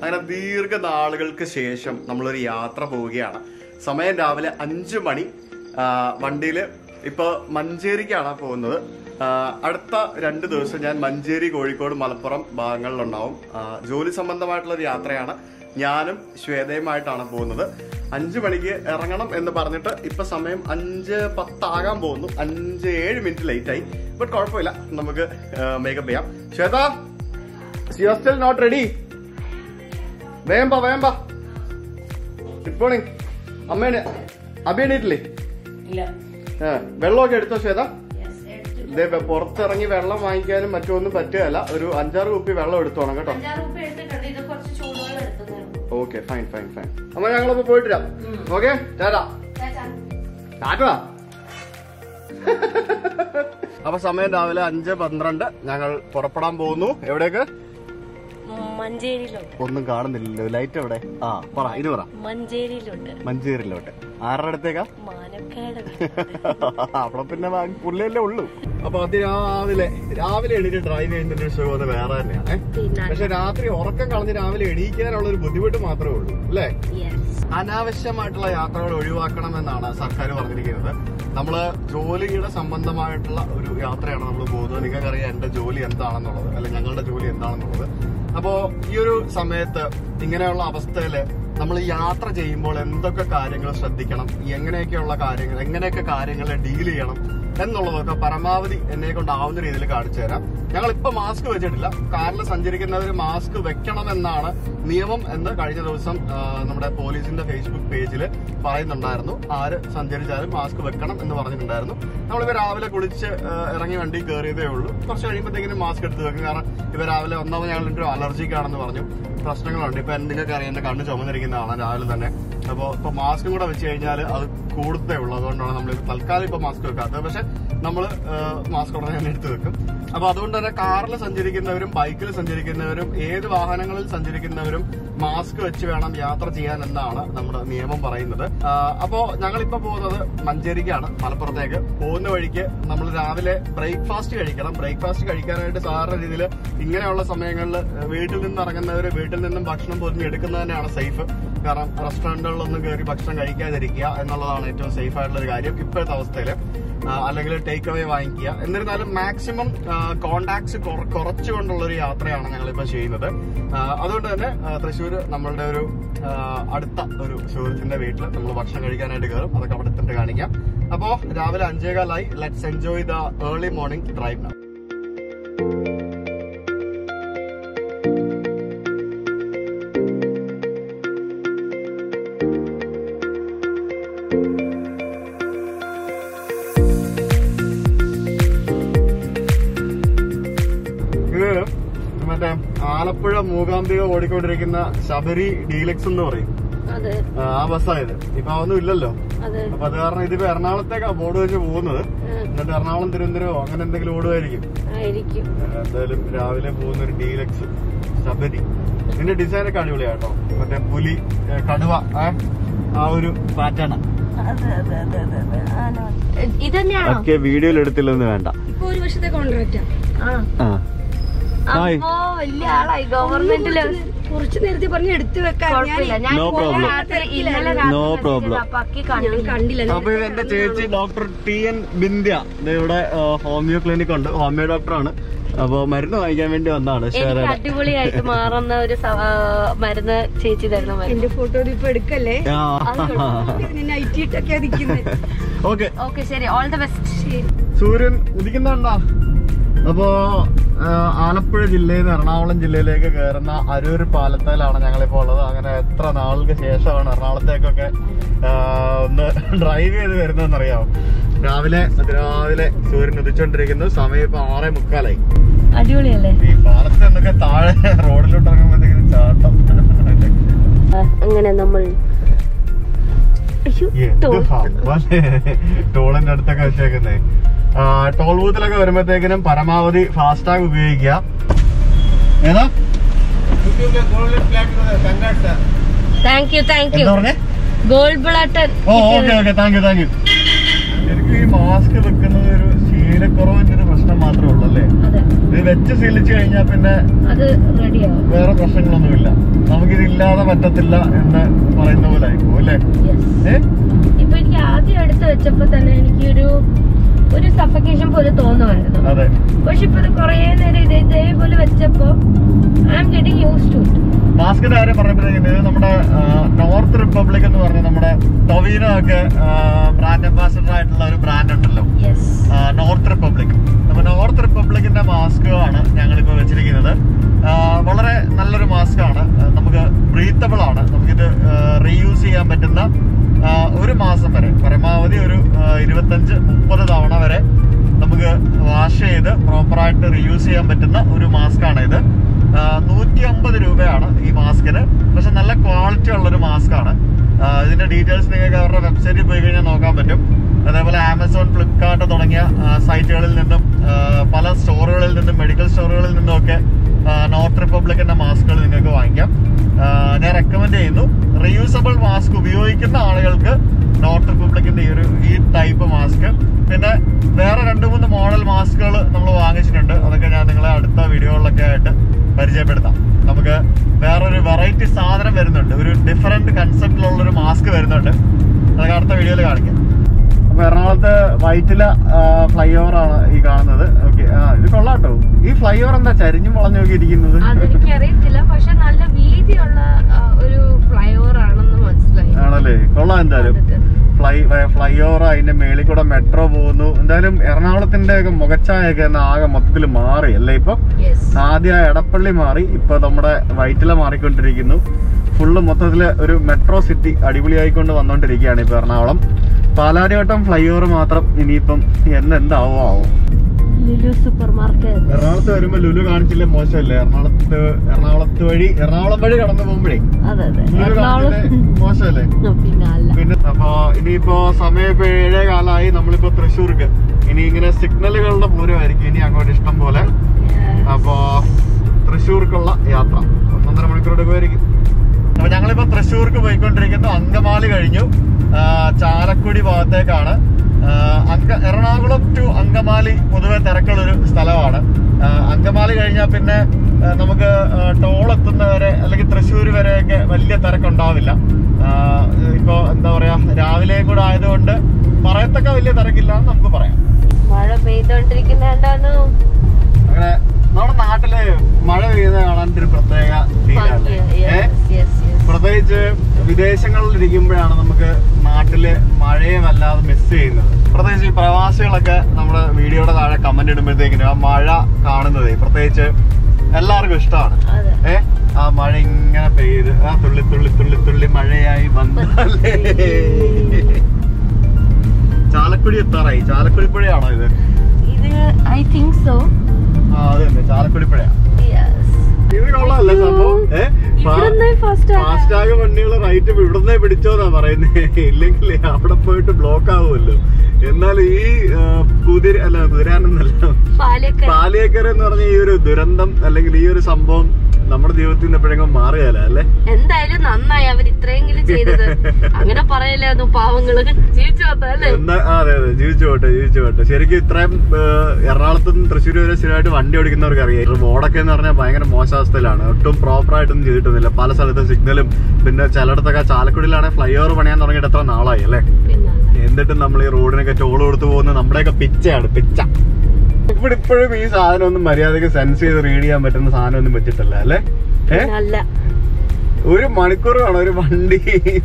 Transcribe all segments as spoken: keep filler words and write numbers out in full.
അങ്ങനെ ദീർഘനാളുകൾക്ക് ശേഷം നമ്മളൊരു യാത്ര പോവുകയാണ്. സമയം രാവിലെ അഞ്ച് മണി. വണ്ടിയിൽ ഇപ്പോൾ മഞ്ചേരിക്കാണ് പോകുന്നത്. അടുത്ത രണ്ട് ദിവസം ഞാൻ മഞ്ചേരി, കോഴിക്കോട്, മലപ്പുറം ഭാഗങ്ങളിലുണ്ടാവും. ജോലി സംബന്ധമായിട്ടുള്ളൊരു യാത്രയാണ്. ഞാനും ശ്വേതയുമായിട്ടാണ് പോകുന്നത്. അഞ്ച് മണിക്ക് ഇറങ്ങണം എന്ന് പറഞ്ഞിട്ട് ഇപ്പം സമയം അഞ്ച് പത്താകാൻ പോകുന്നു. അഞ്ച് ഏഴ് മിനിറ്റ് ലേറ്റായി. ബട്ട് കുഴപ്പമില്ല, നമുക്ക് മേക്കപ്പ് ചെയ്യാം. Shweta, you are still not ready? വേമ്പ വേമ്പ ഗുഡ് മോർണിംഗ്. അമ്മേനെ അഭിയണിട്ടില്ലേ? വെള്ളമൊക്കെ എടുത്തോ ശ്വേത? ഇതേ പുറത്തിറങ്ങി വെള്ളം വാങ്ങിക്കാനും മറ്റൊന്നും പറ്റുകയല്ല. ഒരു അഞ്ചാറ് കുപ്പി വെള്ളം എടുത്തോണം കേട്ടോ. Okay fine fine fine. അമ്മ ഞങ്ങളപ്പോ പോയിട്ട് വരാം. Okay tata tata. അപ്പൊ സമയം രാവിലെ അഞ്ച് പന്ത്രണ്ട്. ഞങ്ങൾ പുറപ്പെടാൻ പോകുന്നു. എവിടേക്ക്? മഞ്ചേരിയിലോട്ട്. ഒന്നും കാണുന്നില്ലല്ലോ, ലൈറ്റ് എവിടെ? ആ പറ, ഇത് പറ. മഞ്ചേരിയിലോട്ട്. മഞ്ചേരിയിലോട്ട് ആരുടെ അടുത്തേക്കാ? അവിടെ പിന്നെ പുള്ളിയല്ലേ ഉള്ളു. അപ്പൊ അത് രാവിലെ രാവിലെ എണീറ്റ് ഡ്രൈവ് ചെയ്യുന്നതിന്റെ വിഷയം വേറെ തന്നെയാണ്. പക്ഷെ രാത്രി ഉറക്കം കളഞ്ഞ് രാവിലെ എണീക്കാനുള്ള ഒരു ബുദ്ധിമുട്ട് മാത്രമേ ഉള്ളൂ അല്ലേ? അനാവശ്യമായിട്ടുള്ള യാത്രകൾ ഒഴിവാക്കണം എന്നാണ് സർക്കാർ പറഞ്ഞിരിക്കുന്നത്. നമ്മള് ജോലിയുടെ സംബന്ധമായിട്ടുള്ള ഒരു യാത്രയാണ് നമ്മൾ പോകുന്നത്. നിങ്ങൾക്കറിയാം എന്റെ ജോലി എന്താണെന്നുള്ളത്, അല്ലെ ഞങ്ങളുടെ ജോലി എന്താണെന്നുള്ളത്. അപ്പോ ഈ ഒരു സമയത്ത് ഇങ്ങനെയുള്ള അവസ്ഥയില് നമ്മൾ യാത്ര ചെയ്യുമ്പോൾ എന്തൊക്കെ കാര്യങ്ങൾ ശ്രദ്ധിക്കണം, എങ്ങനെയൊക്കെയുള്ള കാര്യങ്ങൾ, എങ്ങനെയൊക്കെ കാര്യങ്ങളെ ഡീൽ ചെയ്യണം എന്നുള്ളതൊക്കെ പരമാവധി എന്നെ കൊണ്ടാവുന്ന രീതിയിൽ കാണിച്ചു തരാം. ഞങ്ങളിപ്പോ മാസ്ക് വെച്ചിട്ടില്ല. കാറിൽ സഞ്ചരിക്കുന്നവർ മാസ്ക് വെക്കണമെന്നാണ് നിയമം എന്ന് കഴിഞ്ഞ ദിവസം നമ്മുടെ പോലീസിന്റെ ഫേസ്ബുക്ക് പേജിൽ പറയുന്നുണ്ടായിരുന്നു. ആര് സഞ്ചരിച്ചാലും മാസ്ക് വെക്കണം എന്ന് പറഞ്ഞിട്ടുണ്ടായിരുന്നു. നമ്മളിവർ രാവിലെ കുളിച്ച് ഇറങ്ങി വണ്ടി കയറിയതേ ഉള്ളൂ. കുറച്ച് കഴിയുമ്പോഴത്തേക്കും മാസ്ക് എടുത്ത് വെക്കും. കാരണം ഇവർ രാവിലെ ഒന്നാമത് ഞങ്ങളുടെ അലർജിക്കാണെന്ന് പറഞ്ഞു. പ്രശ്നങ്ങളുണ്ട്. ഇപ്പൊ എന്തൊക്കെ അറിയാം, എന്റെ കണ്ണ് ചുമന്നിരിക്കുന്നതാണ് രാവിലെ തന്നെ. അപ്പൊ ഇപ്പൊ മാസ്ക് കൂടെ വെച്ച് കഴിഞ്ഞാൽ അത് കൂടുതലേ ഉള്ളൂ. അതുകൊണ്ടാണ് നമ്മൾ തൽക്കാലം ഇപ്പൊ മാസ്ക് വെക്കാത്തത്. പക്ഷെ നമ്മള് മാസ്ക് ഉടനെ തന്നെ എടുത്ത് വെക്കും. അപ്പൊ അതുകൊണ്ട് തന്നെ കാറിൽ സഞ്ചരിക്കുന്നവരും ബൈക്കിൽ സഞ്ചരിക്കുന്നവരും ഏത് വാഹനങ്ങളിൽ സഞ്ചരിക്കുന്നവരും മാസ്ക് വെച്ച് വേണം യാത്ര ചെയ്യാൻ എന്നാണ് നമ്മുടെ നിയമം പറയുന്നത്. അപ്പോ ഞങ്ങളിപ്പോ പോകുന്നത് മഞ്ചേരിക്കാണ്, മലപ്പുറത്തേക്ക്. പോകുന്ന വഴിക്ക് നമ്മൾ രാവിലെ ബ്രേക്ക്ഫാസ്റ്റ് കഴിക്കണം. ബ്രേക്ക്ഫാസ്റ്റ് കഴിക്കാനായിട്ട് സാധാരണ രീതിയിൽ ഇങ്ങനെയുള്ള സമയങ്ങളിൽ വീട്ടിൽ നിന്ന് ഇറങ്ങുന്നവര് വീട്ടിൽ നിന്നും ഭക്ഷണം പൊതിഞ്ഞെടുക്കുന്നത് തന്നെയാണ് സേഫ്. കാരണം റെസ്റ്റോറന്റുകളിലൊന്നും കയറി ഭക്ഷണം കഴിക്കാതിരിക്കുക എന്നുള്ളതാണ് ഏറ്റവും സേഫ് ആയിട്ടുള്ള ഒരു കാര്യം ഇപ്പോഴത്തെ അവസ്ഥയില്. അല്ലെങ്കിൽ ടേക്ക് അവേ വാങ്ങിക്കുക. എന്നിരുന്നാലും മാക്സിമം കോണ്ടാക്ട്സ് കുറച്ചുകൊണ്ടുള്ളൊരു യാത്രയാണ് ഞങ്ങളിപ്പോൾ ചെയ്യുന്നത്. അതുകൊണ്ട് തന്നെ തൃശ്ശൂർ നമ്മളുടെ ഒരു അടുത്ത ഒരു സുഹൃത്തിന്റെ വീട്ടിൽ നമ്മൾ ഭക്ഷണം കഴിക്കാനായിട്ട് കയറും. അതൊക്കെ അവിടെ തന്നെ കാണിക്കാം. അപ്പോൾ രാവിലെ അഞ്ചേകാലായി. Let's enjoy the early morning drive now. Alappuzha Mookambika ഓടിക്കൊണ്ടിരിക്കുന്ന ശബരി ഡീലക്സ് എന്ന് പറയും ആ ബസ്സായത്. ഇപ്പൊ അതൊന്നും ഇല്ലല്ലോ. അപ്പൊ അത് കാരണം ഇതിപ്പോ എറണാകുളത്തേക്കാ ബോർഡ് വെച്ച് പോകുന്നത്. എന്നിട്ട് എറണാകുളം തിരുവനന്തപുരം അങ്ങനെ എന്തെങ്കിലും ഓടുമായിരിക്കും. എന്തായാലും രാവിലെ പോകുന്ന ഒരു ഡീലക്സ് ശബരി. ഇതിന്റെ ഡിസൈനൊക്കെ അടിപൊളിയാട്ടോ. മറ്റേ പുലി, കടുവ, ആ ഒരു പാറ്റേണാ. ഓക്കെ, വീഡിയോയിൽ എടുത്തില്ലെന്ന് വേണ്ട. ഒരു വർഷത്തെ കോൺട്രാക്റ്റാ. കുറച്ചു നേരത്തെ പറഞ്ഞ് എടുത്തു വെക്കാൻ. അപ്പൊ എന്റെ ചേച്ചി ഡോക്ടർ ടി എൻ ബിന്ദ്യ ഇവിടെ ഹോമിയോ ക്ലിനിക് ഉണ്ട്. ഹോമിയോ ഡോക്ടറാണ്. അപ്പൊ മരുന്ന് വാങ്ങിക്കാൻ വേണ്ടി വന്നാണ്. അടിപൊളിയായിട്ട് മാറുന്ന ഒരു മരുന്ന് ചേച്ചി തരുന്ന എന്റെ ഫോട്ടോ ഇപ്പൊ എടുക്കല്ലേ? ഓക്കെ ഓക്കെ ശരി. All the best. സൂര്യൻ ഉദിക്കുന്നുണ്ടോ? അപ്പോ ആലപ്പുഴ ജില്ലയിൽ നിന്ന് എറണാകുളം ജില്ലയിലേക്ക് കയറുന്ന അരൂർ പാലത്തേലാണ് ഞങ്ങളിപ്പോൾ ഉള്ളത്. അങ്ങനെ എത്ര നാളുകൾക്ക് ശേഷമാണ് എറണാകുളത്തേക്കൊക്കെ ഒന്ന് ഡ്രൈവ് ചെയ്ത് വരുന്നതെന്നറിയാമോ? രാവിലെ അതിരാവിലെ സൂര്യൻ ഉദിച്ചോണ്ടിരിക്കുന്നു. സമയം ഇപ്പൊ ആറേ മുക്കാലായി. അടിപൊളിയല്ലേ ഈ പാലത്ത് നിന്നൊക്കെ താഴെ റോഡിലോട്ട് ഇറങ്ങുമ്പോഴത്തേക്കും ചാട്ടം. അങ്ങനെ നമ്മൾ ടോളിന്റെ അടുത്തൊക്കെ വെച്ചേക്കുന്നേ. ടോൾ ബൂത്തിലൊക്കെ വരുമ്പോഴത്തേക്കിനും പരമാവധി ഫാസ്ടാഗ് ഉപയോഗിക്കുക. ഏതാ? എനിക്ക് ഈ മാസ്ക് വെക്കുന്നത് ഒരു ശീലക്കുറവിന്റെ ഒരു പ്രശ്നം മാത്രമേ ഉള്ളൂ അല്ലേ? ഇത് വെച്ച് ശീലിച്ചു കഴിഞ്ഞാൽ പിന്നെ വേറെ പ്രശ്നങ്ങളൊന്നുമില്ല. നമുക്ക് ഇല്ലാതെ പറ്റത്തില്ല എന്ന് പറയുന്ന പോലെ ആയിപ്പോ അല്ലേ. ഇപ്പൊ എനിക്ക് ആദ്യം എടുത്ത് വെച്ചപ്പോ തന്നെ എനിക്കൊരു ഒരു സഫക്കേഷൻ പോലെ തോന്നുമായിരുന്നു. അതെ, പക്ഷെ ഇപ്പൊ കൊറേ നേരം ഇതേ ഇതേപോലെ വെച്ചപ്പോ I am getting used to it. Bhaskar ആരെ പറഞ്ഞപ്പോഴേക്കും ഇത് നമ്മുടെ നോർത്ത് റിപ്പബ്ലിക് എന്ന് പറഞ്ഞ നമ്മുടെ ടൊവീനോ ഒക്കെ ബ്രാൻഡ് അംബാസിഡർ ആയിട്ടുള്ള ഒരു ബ്രാൻഡ് ഉണ്ടല്ലോ, നോർത്ത് റിപ്പബ്ലിക്. അപ്പൊ നോർത്ത് റിപ്പബ്ലിക്കിന്റെ മാസ്കുകളാണ് ഞങ്ങളിപ്പോ വെച്ചിരിക്കുന്നത്. വളരെ നല്ലൊരു മാസ്ക് ആണ്, നമുക്ക് ബ്രീത്തബിൾ ആണ്, നമുക്കിത് റീയൂസ് ചെയ്യാൻ പറ്റുന്ന, ഒരു മാസം വരെ പരമാവധി ഒരു ഇരുപത്തഞ്ച് മുപ്പത് തവണ വരെ നമുക്ക് വാഷ് ചെയ്ത് പ്രോപ്പറായിട്ട് റീയൂസ് ചെയ്യാൻ പറ്റുന്ന ഒരു മാസ്ക് ആണ് ഇത്. നൂറ്റി അമ്പത് രൂപയാണ് ഈ മാസ്കിന്, പക്ഷെ നല്ല ക്വാളിറ്റി ഉള്ളൊരു മാസ്കാണ്. ഇതിന്റെ ഡീറ്റെയിൽസ് നിങ്ങൾക്ക് അവരുടെ വെബ്സൈറ്റിൽ പോയി കഴിഞ്ഞാൽ നോക്കാൻ പറ്റും. അതേപോലെ ആമസോൺ, ഫ്ലിപ്കാർട്ട് തുടങ്ങിയ സൈറ്റുകളിൽ നിന്നും പല സ്റ്റോറുകളിൽ നിന്നും മെഡിക്കൽ സ്റ്റോറുകളിൽ നിന്നും ഒക്കെ നോർത്ത് റിപ്പബ്ലിക്കിന്റെ മാസ്കുകൾ നിങ്ങൾക്ക് വാങ്ങിക്കാം. ഞാൻ റെക്കമെൻഡ് ചെയ്യുന്നു. റീയൂസബിൾ മാസ്ക് ഉപയോഗിക്കുന്ന ആളുകൾക്ക് നോർത്ത് റിപ്പബ്ലിക്കിന്റെ ഈ ഒരു ഈ ടൈപ്പ് മാസ്ക്. പിന്നെ വേറെ രണ്ട് മൂന്ന് മോഡൽ മാസ്കുകൾ നമ്മൾ വാങ്ങിച്ചിട്ടുണ്ട്, അതൊക്കെ ഞാൻ നിങ്ങളെ അടുത്ത വീഡിയോകളിലൊക്കെ ആയിട്ട് പരിചയപ്പെടുത്താം. നമുക്ക് വേറൊരു വെറൈറ്റി സാധനം വരുന്നുണ്ട്, ഒരു ഡിഫറെന്റ് കൺസെപ്റ്റിലുള്ളൊരു മാസ്ക് വരുന്നുണ്ട്, അതൊക്കെ അടുത്ത വീഡിയോയിൽ കാണിക്കാം. അപ്പൊ എറണാകുളത്ത് വൈറ്റില ഫ്ലൈ ഓവർ ആണ് ഈ കാണുന്നത്. ഓക്കെ, ആ ഇത് കൊള്ളാട്ടോ. ഈ ഫ്ലൈ ഓവർ എന്താ ചരിഞ്ഞു മുളഞ്ഞു നോക്കി ഇരിക്കുന്നത് എനിക്കറിയത്തില്ല, പക്ഷെ നല്ല വീതിയുള്ള ഒരു ഫ്ലൈ ഓവർ ആണെന്ന് മനസ്സിലായി. ആണല്ലേ, കൊള്ളാം. എന്തായാലും ഫ്ലൈ ഫ്ലൈ ഓവർ, അതിന്റെ മേളിൽ കൂടെ മെട്രോ പോകുന്നു. എന്തായാലും എറണാകുളത്തിന്റെ ഒക്കെ മുഖച്ചായൊക്കെ ആകെ മൊത്തത്തിൽ മാറി അല്ലേ. ഇപ്പൊ ആദ്യം എടപ്പള്ളി മാറി, ഇപ്പൊ നമ്മുടെ വൈറ്റില മാറിക്കൊണ്ടിരിക്കുന്നു. ഫുള്ള് മൊത്തത്തില് ഒരു മെട്രോ സിറ്റി അടിപൊളിയായിക്കൊണ്ട് വന്നോണ്ടിരിക്കുകയാണ് ഇപ്പൊ എറണാകുളം. പാലാരിവട്ടം ഫ്ലൈ ഓവർ മാത്രം ഇനിയിപ്പം എന്താവോ ആവോ. ലുലു സൂപ്പർ മാർക്കറ്റ് എറണാകുളത്ത് വരുമ്പോ ലുലു കാണിച്ചില്ലേ, മോശമല്ലേ? എറണാകുളത്ത് എറണാകുളത്ത് വഴി എറണാകുളം വഴി കടന്നു പോകുമ്പോഴേ മോശമല്ലേ? പിന്നെ അപ്പൊ ഇനിയിപ്പോ സമയം ഇപ്പൊ ഏഴേ കാലമായി. നമ്മളിപ്പോ തൃശ്ശൂർക്ക് ഇനി ഇങ്ങനെ സിഗ്നലുകളുടെ പൂരമായിരിക്കും ഇനി അങ്ങോട്ട് ഇഷ്ടം പോലെ. അപ്പൊ തൃശ്ശൂർക്കുള്ള യാത്ര ഒന്നൊന്നര മണിക്കൂറോടെ പോയിരിക്കും. അപ്പൊ ഞങ്ങളിപ്പോ തൃശ്ശൂർക്ക് പോയിക്കൊണ്ടിരിക്കുന്നു. അങ്കമാലി കഴിഞ്ഞു, ചാലക്കുടി ഭാഗത്തേക്കാണ്. അങ്ക എറണാകുളം ടു അങ്കമാലി പൊതുവെ തിരക്കുള്ളൊരു സ്ഥലമാണ്. അങ്കമാലി കഴിഞ്ഞാൽ പിന്നെ നമുക്ക് ടോളെത്തുന്നവരെ അല്ലെങ്കിൽ തൃശ്ശൂർ വരെയൊക്കെ വലിയ തിരക്കുണ്ടാവില്ല. ഇപ്പോൾ എന്താ പറയുക, രാവിലെയും കൂടെ ആയതുകൊണ്ട് പറയത്തക്ക വലിയ തിരക്കില്ല എന്ന് നമുക്ക് പറയാം. മഴ പെയ്തോണ്ടിരിക്കുന്നുണ്ടാണ്. അങ്ങനെ നമ്മുടെ നാട്ടില് മഴ പെയ്യുന്നത് കാണാനൊരു പ്രത്യേക ഫീലാണ്. പ്രത്യേകിച്ച് വിദേശങ്ങളിലിരിക്കുമ്പോഴാണ് നമുക്ക് നാട്ടില് മഴയെ വല്ലാതെ മിസ് ചെയ്യുന്നത്. പ്രത്യേകിച്ച് ഈ പ്രവാസികളൊക്കെ നമ്മുടെ വീഡിയോയുടെ താഴെ കമന്റ് ഇടുമ്പോഴത്തേക്കിനും ആ മഴ കാണുന്നത് പ്രത്യേകിച്ച് എല്ലാവർക്കും ഇഷ്ടമാണ്. ഏ ആ മഴ ഇങ്ങനെ പെയ്ത് ആ തുള്ളി തുള്ളി തുള്ളി തുള്ളി മഴയായി വന്നല്ലേ. ചാലക്കുടി എത്താറായി. ചാലക്കുടി പുഴയാണോ ഇത്? ഇത് ഐ തിങ്ക് സോ. ആ അത് തന്നെ, ചാലക്കുടി പുഴ. ഇവിടെയുള്ളതല്ല സംഭവം. ഏഹ് ഫാസ്റ്റാഗ് വണ്ടികൾ റൈറ്റ് ഇവിടുന്ന് പിടിച്ചോന്നാ പറയുന്നേ, ഇല്ലെങ്കിൽ അവിടെ പോയിട്ട് ബ്ലോക്ക് ആവുമല്ലോ. എന്നാൽ ഈ കുതിര അല്ല കുതിരാനൊന്നല്ല പാലിയേക്കര എന്ന് പറഞ്ഞ ഈ ഒരു ദുരന്തം അല്ലെങ്കിൽ ഈ ഒരു സംഭവം നമ്മുടെ ജീവിതത്തിൽ നിന്ന് എപ്പോഴെങ്കിലും മാറിയാല അല്ലെ. എന്തായാലും നന്നായി അവർ ഇത്രയെങ്കിലും ചെയ്തത്. അങ്ങനെ പറയല്ലായിരുന്നു, പാവങ്ങള് ജീവിച്ചു പോട്ടെ. അതെ അതെ, ജീവിച്ചു പോട്ടെ ജീവിച്ചു പോട്ടെ. ശരിക്കും ഇത്രയും എറണാകുളത്ത് നിന്ന് തൃശ്ശൂർ വരെ സ്ഥിരമായിട്ട് വണ്ടി ഓടിക്കുന്നവർക്ക് അറിയാം റോഡൊക്കെ എന്ന് പറഞ്ഞാൽ ഭയങ്കര മോശാവസ്ഥയിലാണ്. ഒട്ടും പ്രോപ്പറായിട്ടൊന്നും ചെയ്തിട്ടൊന്നുമില്ല. പല സ്ഥലത്തും സിഗ്നലും പിന്നെ ചിലയിടത്തൊക്കെ ചാലക്കുടിയിലാണെങ്കിൽ ഫ്ലൈ ഓവർ പണിയാൻ തുടങ്ങിയിട്ട് എത്ര നാളായി അല്ലെ. എന്നിട്ടും നമ്മൾ ഈ റോഡിനൊക്കെ ടോൾ കൊടുത്തു പോകുന്നത് നമ്മുടെയൊക്കെ പിച്ചയാണ്, പിച്ച. ഇവിടെ ഇപ്പോഴും ഈ സാധനം ഒന്നും മര്യാദക്ക് സെൻസ് ചെയ്ത് റീഡ് ചെയ്യാൻ പറ്റുന്ന സാധനം ഒന്നും വെച്ചിട്ടല്ല അല്ലെ. ഒരു മണിക്കൂർ വേണം ഒരു വണ്ടി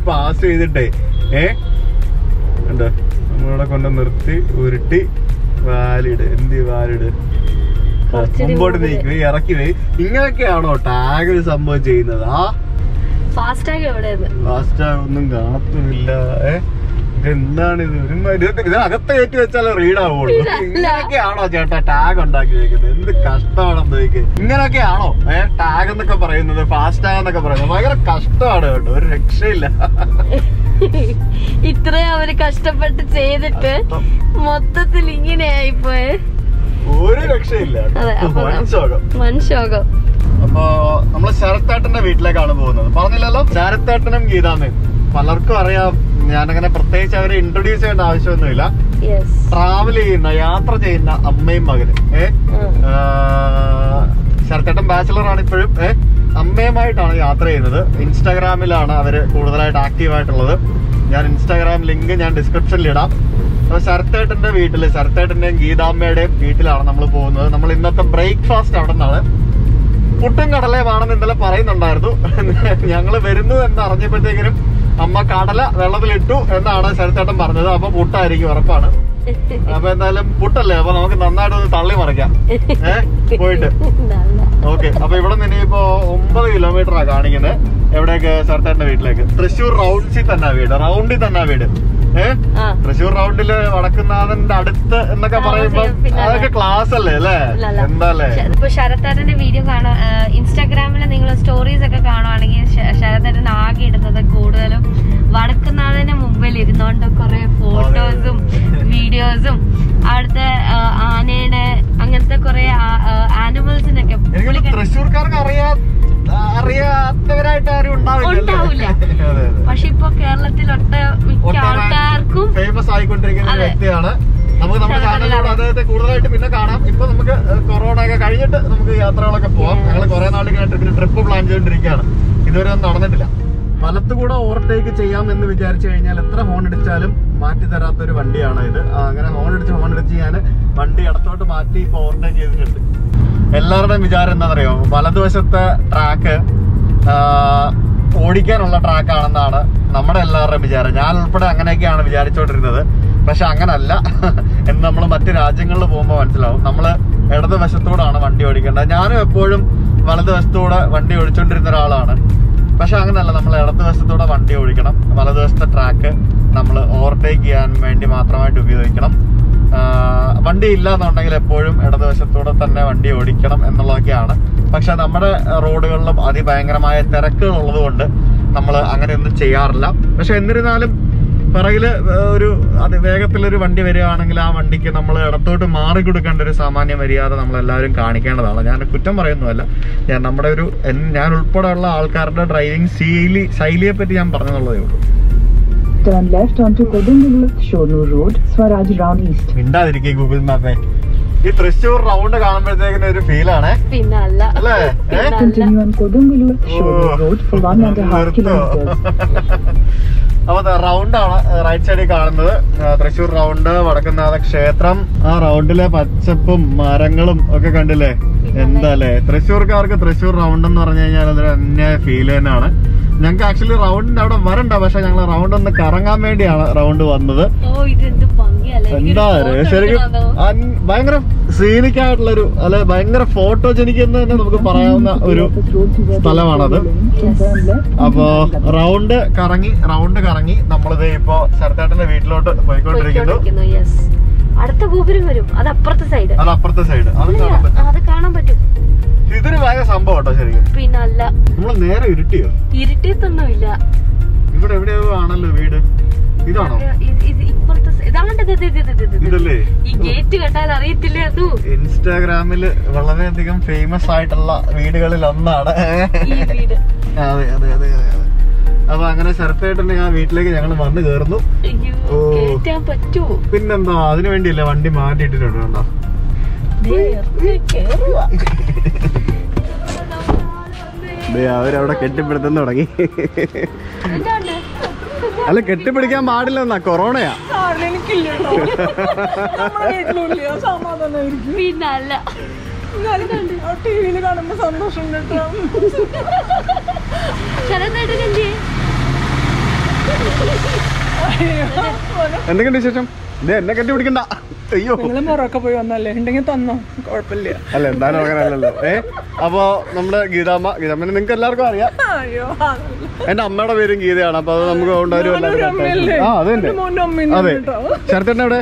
പാസ് ചെയ്തിട്ടേ. ഏഹ് എന്താ നമ്മളിവിടെ കൊണ്ട് നിർത്തി ഉരുട്ടി വാലിഡ് എന്ത് വാലിഡ് മുമ്പോട്ട് നീക്കുക ഇറക്കി വേ. ഇങ്ങനെയൊക്കെയാണോ ടാഗ് ഒരു സംഭവം ചെയ്യുന്നത്? ആ ഫാസ്റ്റാഗ് ഫാസ്റ്റാഗ് ഒന്നും കാണത്തുമില്ല. ഏഹ് എന്താണിത്? ഒരു അകത്ത് കയറ്റി വെച്ചാൽ റീഡ് ആവുള്ളൂ. ഇങ്ങനെയൊക്കെയാണോ ചേട്ടാ ടാഗ് ഉണ്ടാക്കി വെക്കുന്നത്? എന്ത് കഷ്ടമാണെന്ന് ചോദിക്കുന്നത്. ഇങ്ങനെയൊക്കെയാണോ ഏഹ് ടാഗ് എന്നൊക്കെ പറയുന്നത്, ഫാസ്റ്റാഗ് എന്നൊക്കെ പറയുന്നത്? ഭയങ്കര കഷ്ടമാണ് കേട്ടോ, ഒരു രക്ഷയില്ല. ഇത്രയും അവര് കഷ്ടപ്പെട്ട് ചെയ്തിട്ട് മൊത്തത്തിൽ ഇങ്ങനെയായിപ്പോയെ, ഒരു രക്ഷയില്ല. മനുഷ്യോഗം. അപ്പൊ നമ്മള് ശരത്തേട്ടന്റെ വീട്ടിലേക്കാണ് പോകുന്നത്. പറഞ്ഞില്ലല്ലോ, ശരത്തേട്ടനും ഗീതാമേ പലർക്കും അറിയാം. ഞാനങ്ങനെ പ്രത്യേകിച്ച് അവരെ ഇൻട്രൊഡ്യൂസ് ചെയ്യേണ്ട ആവശ്യമൊന്നുമില്ല. ട്രാവൽ ചെയ്യുന്ന യാത്ര ചെയ്യുന്ന അമ്മയും മകനും. ഏഹ് ശരത്തേട്ടൻ ബാച്ചിലർ ആണ് ഇപ്പോഴും. ഏഹ് അമ്മയുമായിട്ടാണ് യാത്ര ചെയ്യുന്നത്. ഇൻസ്റ്റാഗ്രാമിലാണ് അവർ കൂടുതലായിട്ട് ആക്റ്റീവായിട്ടുള്ളത്. ഞാൻ ഇൻസ്റ്റാഗ്രാം ലിങ്ക് ഞാൻ ഡിസ്ക്രിപ്ഷനിലിടാം. അപ്പോൾ ശരത്തേട്ടൻ്റെ വീട്ടിൽ, ശരത്തേട്ടൻ്റെയും ഗീതാമ്മയുടെയും വീട്ടിലാണ് നമ്മൾ പോകുന്നത്. നമ്മൾ ഇന്നത്തെ ബ്രേക്ക്ഫാസ്റ്റ് അവിടെ നിന്നാണ്. പുട്ടും കടലയുമാണെന്ന് ഇന്നലെ പറയുന്നുണ്ടായിരുന്നു. ഞങ്ങൾ വരുന്നു എന്ന് അറിഞ്ഞപ്പോഴത്തേക്കിനും അമ്മ കടല വെള്ളത്തിലിട്ടു എന്നാണ് ശരത്തേട്ടൻ പറഞ്ഞത്. അപ്പോൾ പുട്ടായിരിക്കും ഉറപ്പാണ്. അപ്പൊ എന്തായാലും പുട്ടല്ലേ, അപ്പൊ നമുക്ക് നന്നായിട്ടൊന്ന് തള്ളി മറിക്കാം ഏഹ് പോയിട്ട്. ഓക്കെ, അപ്പൊ ഇവിടെ നിന്ന് ഇനിയിപ്പോ ഒമ്പത് കിലോമീറ്ററാ കാണിക്കുന്നത്. എവിടേക്ക്? ശരത്തേട്ടന്റെ വീട്ടിലേക്ക്. തൃശ്ശൂർ റൗണ്ട്സിൽ തന്നെ വീട്, റൗണ്ടിൽ തന്നെ വീട്. ഏഹ് തൃശ്ശൂർ റൗണ്ടില് വടക്കുന്നാഥന്റെ അടുത്ത് എന്നൊക്കെ പറയുമ്പോ അതൊക്കെ ക്ലാസ് അല്ലേ അല്ലേ? എന്താല്ലേ ഇപ്പൊ ശരത്തേട്ടന്റെ വീഡിയോ കാണാൻ ഇൻസ്റ്റാഗ്രാമില് നിങ്ങൾ സ്റ്റോറീസ് ഒക്കെ കാണുവാണെങ്കിൽ ശരത്തേട്ടൻ ആകെ ഇടുന്നത് കൂടുതലും വടക്കുന്നാഥന്റെ മുമ്പിൽ ഇരുന്നോണ്ട് കുറെ ഫോട്ടോസും വീഡിയോസും അവിടുത്തെ ആനയുടെ അങ്ങനത്തെ കുറെ ആനിമൽസിനൊക്കെ. തൃശ്ശൂർക്കാർക്ക് അറിയാം അറിയാത്തവരായിട്ട് ആരും ഉണ്ടാവില്ല. പക്ഷെ ഇപ്പൊ കേരളത്തിൽ മിക്ക ആൾക്കാർക്കും ഫേമസ് ആയിക്കൊണ്ടിരിക്കുന്ന വ്യക്തിയാണ്. നമുക്ക് നമ്മുടെ ചാനലിലൂടെ അദ്ദേഹത്തെ കൂടുതലായിട്ട് പിന്നെ കാണാം. ഇപ്പൊ നമുക്ക് കൊറോണ ഒക്കെ കഴിഞ്ഞിട്ട് നമുക്ക് യാത്രകളൊക്കെ പോവാം. ഞങ്ങൾ കുറെ നാളിങ്ങനെ ട്രിപ്പ് പ്ലാൻ ചെയ്തോണ്ടിരിക്കുകയാണ്. ഇതുവരെ ഒന്നും നടന്നിട്ടില്ല. വലത്തുകൂടെ ഓവർടേക്ക് ചെയ്യാം എന്ന് വിചാരിച്ചു കഴിഞ്ഞാൽ എത്ര ഹോൺ അടിച്ചാലും മാറ്റി തരാത്തൊരു വണ്ടിയാണ് ഇത്. അങ്ങനെ ഹോൺ അടിച്ച് ഹോൺ അടിച്ച് ഞാൻ വണ്ടി ഇടത്തോട്ട് മാറ്റി ഇപ്പോൾ ഓവർടേക്ക് ചെയ്തിട്ടുണ്ട്. എല്ലാവരുടെയും വിചാരം എന്താണെന്നറിയോ, വലതുവശത്തെ ട്രാക്ക് ഓടിക്കാനുള്ള ട്രാക്കാണെന്നാണ് നമ്മുടെ എല്ലാവരുടെയും വിചാരം. ഞാൻ ഉൾപ്പെടെ അങ്ങനെയൊക്കെയാണ് വിചാരിച്ചുകൊണ്ടിരുന്നത്. പക്ഷെ അങ്ങനല്ല എന്ന് നമ്മൾ മറ്റ് രാജ്യങ്ങളിൽ പോകുമ്പോൾ മനസ്സിലാവും. നമ്മൾ ഇടതുവശത്തോടാണ് വണ്ടി ഓടിക്കേണ്ടത്. ഞാനും എപ്പോഴും വലതുവശത്തൂടെ വണ്ടി ഓടിച്ചുകൊണ്ടിരുന്ന ഒരാളാണ്. പക്ഷെ അങ്ങനെയല്ല, നമ്മൾ ഇടതുവശത്തൂടെ വണ്ടി ഓടിക്കണം. വലതുവശത്തെ ട്രാക്ക് നമ്മൾ ഓവർടേക്ക് ചെയ്യാൻ വേണ്ടി മാത്രമായിട്ട് ഉപയോഗിക്കണം. വണ്ടി ഇല്ലാന്നുണ്ടെങ്കിൽ എപ്പോഴും ഇടതുവശത്തൂടെ തന്നെ വണ്ടി ഓടിക്കണം എന്നുള്ളതൊക്കെയാണ്. പക്ഷെ നമ്മുടെ റോഡുകളിലും അതിഭയങ്കരമായ തിരക്കുകൾ ഉള്ളതുകൊണ്ട് നമ്മൾ അങ്ങനെയൊന്നും ചെയ്യാറില്ല. പക്ഷെ എന്നിരുന്നാലും പിറകിൽ ഒരു അതിവേഗത്തിലൊരു വണ്ടി വരികയാണെങ്കിൽ ആ വണ്ടിക്ക് നമ്മൾ ഇടത്തോട്ട് മാറിക്കൊടുക്കേണ്ട ഒരു സാമാന്യ മര്യാദ നമ്മളെല്ലാവരും കാണിക്കേണ്ടതാണ്. ഞാൻ കുറ്റം പറയുന്നതല്ല. ഞാൻ നമ്മുടെ ഒരു ഞാൻ ഉൾപ്പെടെയുള്ള ആൾക്കാരുടെ ഡ്രൈവിംഗ് ശൈലി ശൈലിയെ പറ്റി ഞാൻ പറഞ്ഞതേ ഉള്ളൂ. മിണ്ടാതിരിക്കേ ഗൂഗിൾ മാപ്പേ. ഈ തൃശ്ശൂർ റൗണ്ട് കാണുമ്പോഴത്തേക്കിന് ഒരു ഫീലാണേ. അപ്പൊ റൗണ്ടാണ് റൈറ്റ് സൈഡിൽ കാണുന്നത്, തൃശ്ശൂർ റൗണ്ട്, വടക്കുന്നാഥ ക്ഷേത്രം. ആ റൗണ്ടിലെ പച്ചപ്പും മരങ്ങളും ഒക്കെ കണ്ടില്ലേ? എന്താല്ലേ തൃശ്ശൂർക്കാർക്ക് തൃശ്ശൂർ റൗണ്ട് എന്ന് പറഞ്ഞു കഴിഞ്ഞാൽ അതൊരു അന്യായ ഫീൽ തന്നെയാണ്. ഞങ്ങൾക്ക് ആക്ച്വലി റൗണ്ടിന്റെ അവിടെ വരണ്ട, പക്ഷെ ഞങ്ങൾ റൗണ്ട് ഒന്ന് കറങ്ങാൻ വേണ്ടിയാണ് റൗണ്ട് വന്നത്. എന്താ ശരിക്കും ഭയങ്കര സീനിക് ആയിട്ടുള്ളൊരു അല്ലെ, ഭയങ്കര ഫോട്ടോജനിക് എന്ന് തന്നെ നമുക്ക് പറയാവുന്ന ഒരു സ്ഥലമാണത്. അപ്പോ റൗണ്ട് കറങ്ങി റൗണ്ട് കറങ്ങി നമ്മളിത് ഇപ്പോ ശരത്തേട്ടന്റെ വീട്ടിലോട്ട് പോയിക്കൊണ്ടിരിക്കുന്നു. അടുത്ത ഗോപുരം വരും, അത് അപ്പുറത്തെ സൈഡ്, അത് അപ്പുറത്തെ സൈഡ്, അത് കാണാൻ പറ്റും. ഇതൊരു ഭയങ്കര സംഭവം കേട്ടോ ശരിക്കും. പിന്നല്ല നമ്മള് നേരെ ഇരുട്ടിയോ ഇരുട്ടിയൊന്നുമില്ല. ഇവിടെ എവിടെയോ ആണല്ലോ വീട്. ഇതാണോ ഇതല്ലേ ഈ ഗേറ്റ് കേട്ടാൽ അറിയത്തില്ല. ഇൻസ്റ്റാഗ്രാമില് വളരെയധികം ഫേമസ് ആയിട്ടുള്ള വീടുകളിൽ ഒന്നാണ്. അതെ അതെ അതെ. അപ്പൊ അങ്ങനെ ശരത്തേട്ടന്റെ ആ വീട്ടിലേക്ക് ഞങ്ങൾ വന്ന് കേറുന്നു. പിന്നെന്താ അതിനു വേണ്ടിയല്ലേ വണ്ടി മാറ്റിയിട്ടിട്ടുണ്ട്. കണ്ടോ അവരവിടെ കെട്ടിപ്പിടുത്തം തുടങ്ങി. അല്ല കെട്ടിപ്പിടിക്കാൻ പാടില്ലെന്നാ, കൊറോണയാ. എന്തൊക്കെയുണ്ട് വിശേഷം? എന്നെ കെട്ടിപ്പിടിക്കണ്ട. അയ്യോ മുറൊക്കെ പോയി വന്നല്ലേ, ഉണ്ടെങ്കിൽ തന്നോ, കുഴപ്പമില്ല. അല്ല എന്തായാലും അങ്ങനെ അല്ലല്ലോ. ഏ അപ്പൊ നമ്മുടെ ഗീതാമ്മ, ഗീതാമ്മനെ നിങ്ങക്ക് എല്ലാവർക്കും അറിയാം. എന്റെ അമ്മയുടെ പേരും ഗീതയാണ്. അപ്പൊ അത് നമുക്ക് കൊണ്ടുവരും. ആ അത് തന്നെ. അതെ ശരത്തേട്ടൻ എവിടെ?